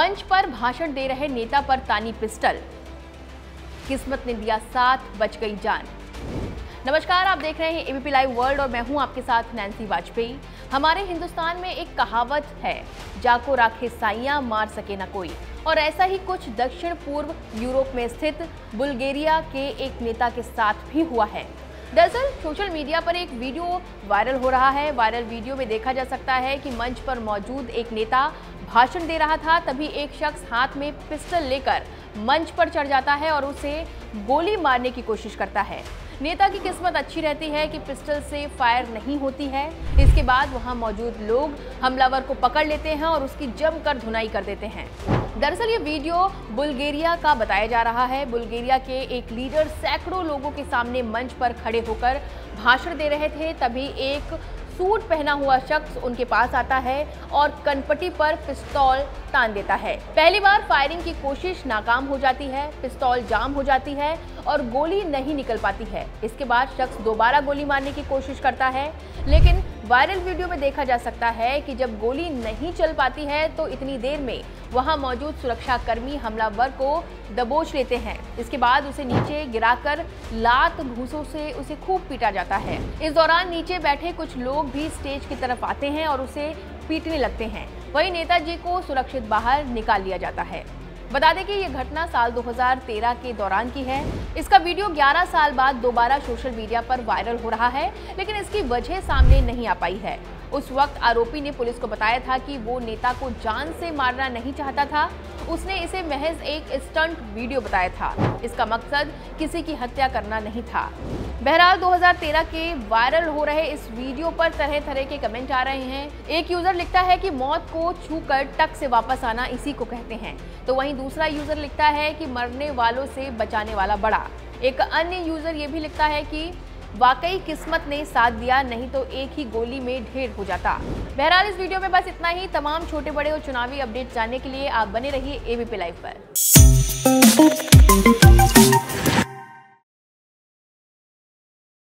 मंच पर भाषण दे रहे नेता पर तानी पिस्टल, किस्मत ने दिया साथ, बच गई जान। नमस्कार, आप देख रहे हैं एबीपी लाइव वर्ल्ड और मैं हूं आपके साथ नैन्सी वाजपेयी। हमारे हिंदुस्तान में एक कहावत है, जाको राखे साइयां, मार सके ना कोई। और ऐसा ही कुछ दक्षिण पूर्व यूरोप में स्थित बुल्गारिया के एक नेता के साथ भी हुआ है। दरअसल सोशल मीडिया पर एक वीडियो वायरल हो रहा है। वायरल वीडियो में देखा जा सकता है कि मंच पर मौजूद एक नेता भाषण दे रहा था, तभी एक शख्स हाथ में पिस्टल लेकर मंच पर चढ़ जाता है और उसे गोली मारने की कोशिश करता है। नेता की किस्मत अच्छी रहती है कि पिस्टल से फायर नहीं होती है। इसके बाद वहां मौजूद लोग हमलावर को पकड़ लेते हैं और उसकी जमकर धुनाई कर देते हैं। दरअसल ये वीडियो बुल्गारिया का बताया जा रहा है। बुल्गारिया के एक लीडर सैकड़ों लोगों के सामने मंच पर खड़े होकर भाषण दे रहे थे, तभी एक सूट पहना हुआ शख्स उनके पास आता है और कनपटी पर पिस्तौल तान देता है। पहली बार फायरिंग की कोशिश नाकाम हो जाती है, पिस्तौल जाम हो जाती है और गोली नहीं निकल पाती है। इसके बाद शख्स दोबारा गोली मारने की कोशिश करता है, लेकिन वायरल वीडियो में देखा जा सकता है कि जब गोली नहीं चल पाती है तो इतनी देर में वहां मौजूद सुरक्षाकर्मी हमलावर को दबोच लेते हैं। इसके बाद उसे नीचे गिराकर लात घूंसों से उसे खूब पीटा जाता है। इस दौरान नीचे बैठे कुछ लोग भी स्टेज की तरफ आते हैं और उसे पीटने लगते हैं। वहीं नेताजी को सुरक्षित बाहर निकाल लिया जाता है। बता दें कि ये घटना साल 2013 के दौरान की है। इसका वीडियो 11 साल बाद दोबारा सोशल मीडिया पर वायरल हो रहा है, लेकिन इसकी वजह सामने नहीं आ पाई है। उस वक्त आरोपी ने पुलिस को बताया था कि वो नेता को जान से मारना नहीं चाहता था, उसने इसे महज एक स्टंट वीडियो बताया था। इसका मकसद किसी की हत्या करना नहीं था। बहरहाल 2013 के वायरल हो रहे इस वीडियो पर तरह तरह के कमेंट आ रहे हैं। एक यूजर लिखता है कि मौत को छूकर टक से वापस आना, इसी को कहते हैं। तो वहीं दूसरा यूजर लिखता है कि मरने वालों से बचाने वाला बड़ा। एक अन्य यूजर ये भी लिखता है कि वाकई किस्मत ने साथ दिया, नहीं तो एक ही गोली में ढेर हो जाता। बहरहाल इस वीडियो में बस इतना ही। तमाम छोटे बड़े और चुनावी अपडेट जानने के लिए आप बने रहिए एबीपी लाइव पर।